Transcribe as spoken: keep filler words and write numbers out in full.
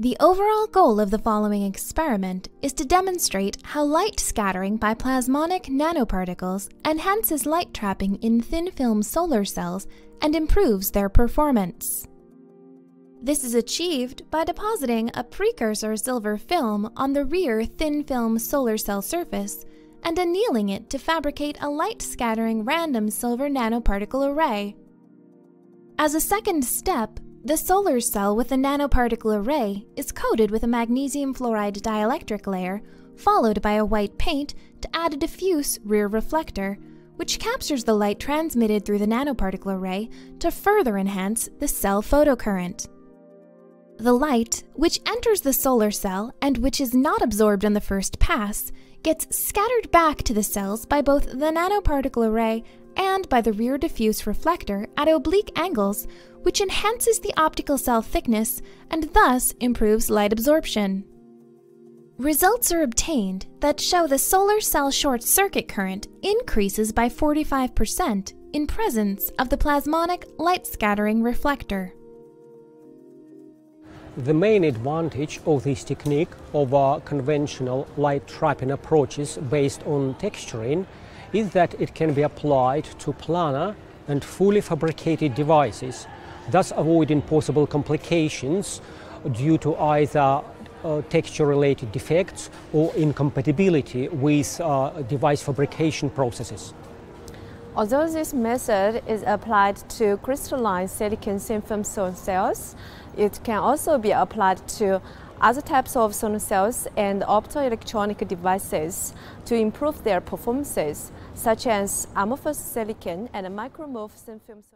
The overall goal of the following experiment is to demonstrate how light scattering by plasmonic nanoparticles enhances light trapping in thin-film solar cells and improves their performance. This is achieved by depositing a precursor silver film on the rear thin-film solar cell surface and annealing it to fabricate a light-scattering random silver nanoparticle array. As a second step, the solar cell with a nanoparticle array is coated with a magnesium fluoride dielectric layer, followed by a white paint to add a diffuse rear reflector, which captures the light transmitted through the nanoparticle array to further enhance the cell photocurrent. The light, which enters the solar cell and which is not absorbed on the first pass, gets scattered back to the cells by both the nanoparticle array and by the rear diffuse reflector at oblique angles, which enhances the optical cell thickness and thus improves light absorption. Results are obtained that show the solar cell short-circuit current increases by forty-five percent in presence of the plasmonic light-scattering reflector. The main advantage of this technique over conventional light-trapping approaches based on texturing is that it can be applied to planar and fully fabricated devices, thus avoiding possible complications due to either uh, texture-related defects or incompatibility with uh, device fabrication processes. Although this method is applied to crystalline silicon thin-film solar cells, it can also be applied to other types of solar cells and optoelectronic devices to improve their performances, such as amorphous silicon and micromorph thin-film.